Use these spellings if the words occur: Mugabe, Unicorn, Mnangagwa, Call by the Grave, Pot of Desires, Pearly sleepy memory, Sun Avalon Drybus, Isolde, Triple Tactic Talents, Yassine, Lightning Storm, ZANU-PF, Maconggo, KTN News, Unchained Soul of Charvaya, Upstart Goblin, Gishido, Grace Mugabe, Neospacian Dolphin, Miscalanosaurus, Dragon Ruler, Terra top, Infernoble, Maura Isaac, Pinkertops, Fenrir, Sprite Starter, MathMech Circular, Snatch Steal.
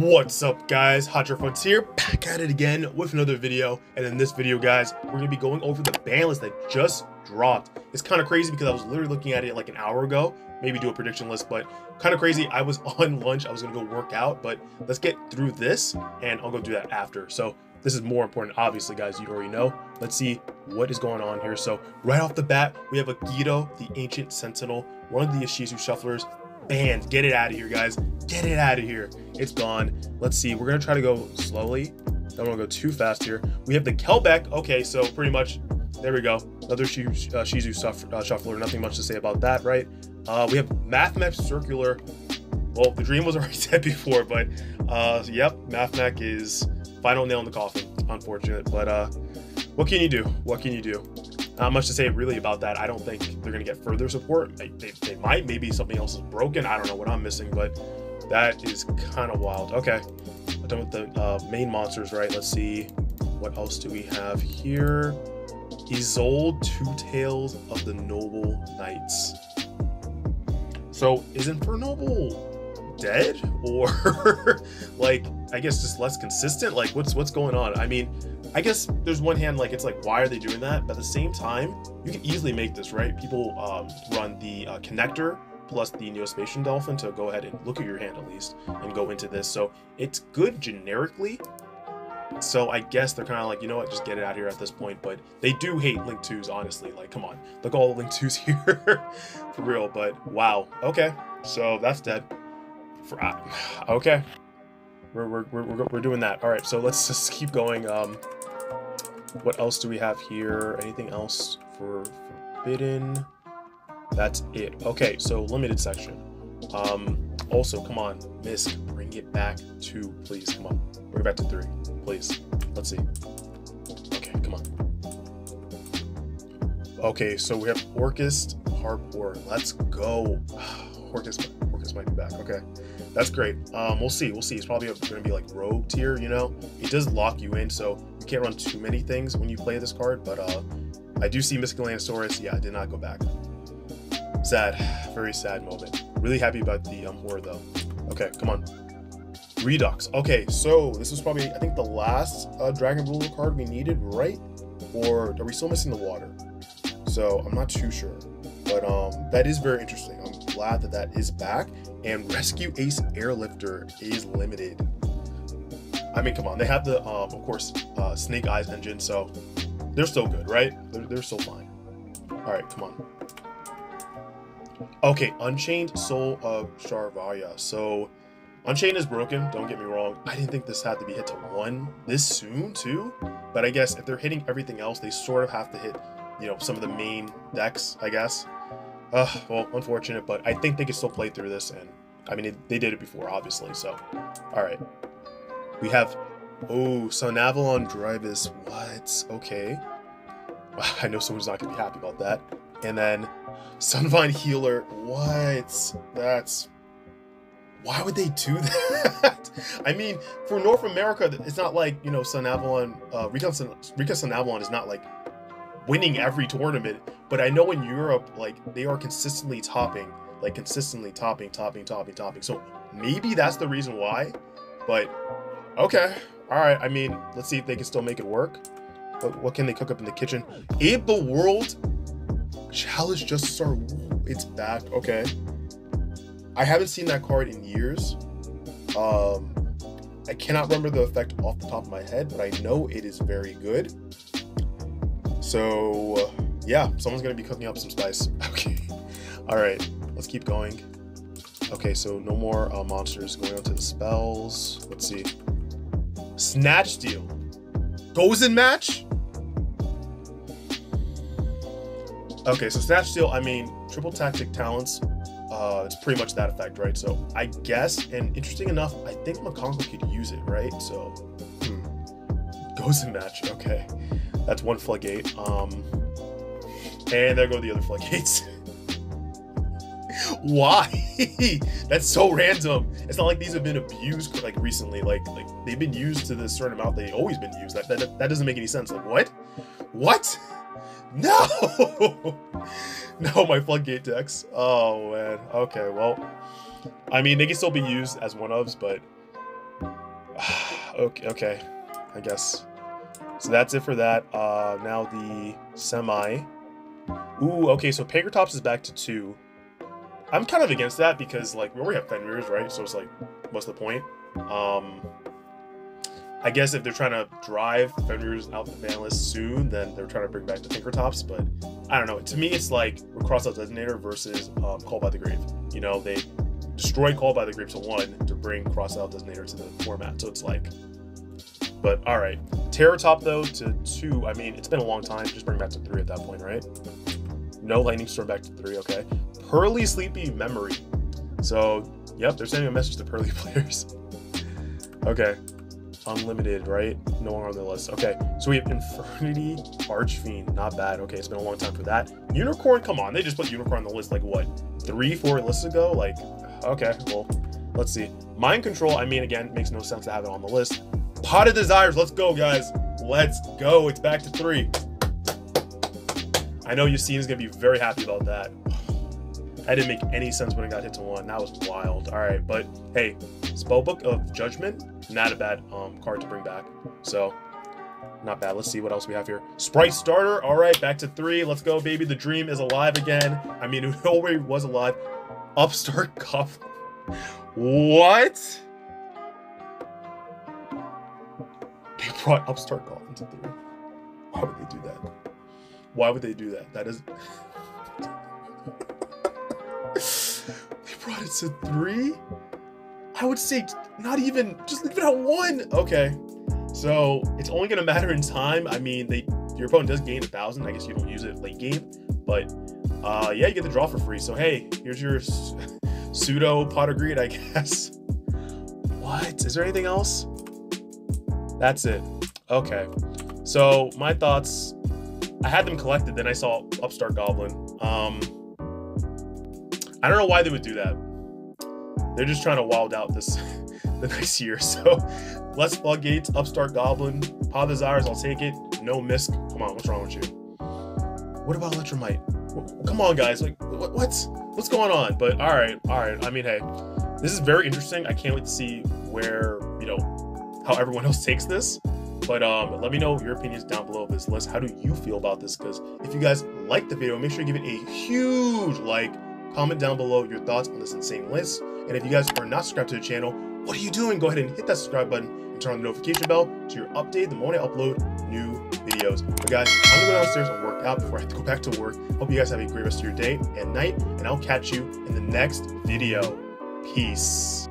What's up, guys? Hotshot Frontier back at it again with another video. And in this video, guys, we're gonna be going over the ban list that just dropped. It's kind of crazy because I was literally looking at it like an hour ago, maybe do a prediction list, but kind of crazy. I was on lunch, I was gonna go work out, but let's get through this and I'll go do that after. So this is more important, obviously, guys, you already know. Let's see what is going on here. So right off the bat, we have a Gishido, the Ancient Sentinel, one of the Ishizu shufflers. Banned. Get it out of here, guys. Get it out of here. It's gone. Let's see. We're going to try to go slowly. Don't want to go too fast here. We have the Kelbeck. Okay, so pretty much, there we go. Another Shizu shuffler. Nothing much to say about that, right? We have MathMech Circular. Well, the dream was already said before, but yep, MathMech is final nail in the coffin. Unfortunate, but what can you do? What can you do? Not much to say really about that. I don't think they're going to get further support. They might. Maybe something else is broken. I don't know what I'm missing, but that is kind of wild. Okay. I'm done with the main monsters, right? Let's see. What else do we have here? Isolde, Two Tails of the Noble Knights. So is Infernoble dead? Or like, I guess just less consistent? Like what's going on? I mean, I guess there's one hand, like, it's like, why are they doing that? But at the same time, you can easily make this, right? People run the connector plus the Neospacian Dolphin to go ahead and look at your hand at least and go into this. So it's good generically. So I guess they're kind of like, you know what, just get it out of here at this point. But they do hate Link 2s, honestly. Like, come on. Look at all the Link 2s here. For real. But wow. Okay. So that's dead. Okay. We're doing that. All right. So let's just keep going. What else do we have here? Anything else for Forbidden? That's it. Okay, so limited section. Also, come on, Misc, bring it back to, please, come on. Bring it back to 3, please. Let's see. Okay, come on. Okay, so we have Orcust Harp Horror. Let's go. Orcust might be back. Okay, that's great. We'll see. We'll see. It's probably going to be like rogue tier, you know? It does lock you in, so you can't run too many things when you play this card, but I do see Miscalanosaurus. Yeah, I did not go back. Sad. Very sad moment. Really happy about the horror, though. Okay, come on. Redux. Okay, so this was probably, I think, the last Dragon Ruler card we needed, right? Or are we still missing the water? So I'm not too sure. But that is very interesting. I'm glad that that is back. And Rescue Ace Airlifter is limited. I mean, come on, they have the, of course, Snake Eyes engine, so they're still good, right? They're still fine. All right, come on. Okay, Unchained Soul of Charvaya. So, Unchained is broken, don't get me wrong. I didn't think this had to be hit to 1 this soon, too. But I guess if they're hitting everything else, they sort of have to hit, you know, some of the main decks, I guess. Well, unfortunate, but I think they can still play through this. And, I mean, they did it before, obviously, so. All right. We have, oh, Sun Avalon Drybus. What? Okay. I know someone's not going to be happy about that. And then Sunvine Healer. What? That's, why would they do that? I mean, for North America, it's not like, you know, Sun Avalon, Recon Sun Avalon is not like winning every tournament. But I know in Europe, like, they are consistently topping, like consistently topping. So maybe that's the reason why, but okay, all right. I mean, let's see if they can still make it work. What can they cook up in the kitchen? Ib the World Challenge just started. It's back. Okay, I haven't seen that card in years. I cannot remember the effect off the top of my head, but I know it is very good. So yeah, someone's gonna be cooking up some spice. Okay, all right, let's keep going. Okay, so no more monsters. Going on to the spells. Let's see. Snatch Steal goes in match. Okay, so Snatch Steal, I mean, Triple Tactic Talents, it's pretty much that effect, right? So I guess, and interesting enough, I think Maconggo could use it, right? So goes in match. Okay, that's one floodgate. And there go the other floodgates. Why? That's so random. It's not like these have been abused like recently, like they've been used to this certain amount. They've always been used. That doesn't make any sense. Like what? No. No, my floodgate decks. Oh man. Okay, well, I mean, they can still be used as one-ofs, but Okay, I guess. So that's it for that. Now the semi. Ooh, okay, so Pinkertops is back to 2. I'm kind of against that because, like, we already have Fenrir's, right? So it's like, what's the point? I guess if they're trying to drive Fenrir's out the ban list soon, then they're trying to bring back the Pinkertops, but I don't know. To me, it's like Crossout Designator versus Call by the Grave. You know, they destroy Call by the Grave to 1 to bring Crossout Designator to the format, so it's like... But, alright. Terra top, though, to 2. I mean, it's been a long time. Just bring back to 3 at that point, right? No Lightning Storm back to 3, okay. Pearly Sleepy Memory. So, yep, they're sending a message to Pearly players. Okay. Unlimited, right? No one on the list. Okay, so we have Infernity Archfiend. Not bad. Okay, it's been a long time for that. Unicorn, come on. They just put Unicorn on the list, like, what? 3, 4 lists ago? Like, okay, well, let's see. Mind Control, I mean, again, makes no sense to have it on the list. Pot of Desires, let's go, guys. Let's go. It's back to 3. I know Yassine is going to be very happy about that. That didn't make any sense when it got hit to 1. That was wild. All right, but hey, Spellbook of Judgment, not a bad card to bring back. So, not bad. Let's see what else we have here. Sprite Starter, all right, back to 3. Let's go, baby. The dream is alive again. I mean, it already was alive. Upstart Goblin. What? They brought Upstart Goblin to 3. Why would they do that? Why would they do that? That is... They brought it to 3? I would say not even, just leave it at 1. Okay, so it's only gonna matter in time. I mean, your opponent does gain 1,000. I guess you don't use it late game, but yeah, you get the draw for free. So hey, here's your pseudo pot of greed, I guess. What? Is there anything else? That's it. Okay, so my thoughts. I had them collected, then I saw Upstart Goblin. I don't know why they would do that. They're just trying to wild out this the next year. So let's Floodgates, Upstart Goblin, Pot of Desires, I'll take it. No Misc. Come on, what's wrong with you? What about Electromite? Come on, guys. Like, what's going on? But all right. I mean, hey, this is very interesting. I can't wait to see where, you know, how everyone else takes this. But let me know your opinions down below of this list. How do you feel about this? Because if you guys like the video, make sure you give it a huge like. Comment down below your thoughts on this insane list. And if you guys are not subscribed to the channel, what are you doing? Go ahead and hit that subscribe button and turn on the notification bell so you're updated the moment I upload new videos. But guys, I'm gonna go downstairs and work out before I have to go back to work. Hope you guys have a great rest of your day and night, and I'll catch you in the next video. Peace.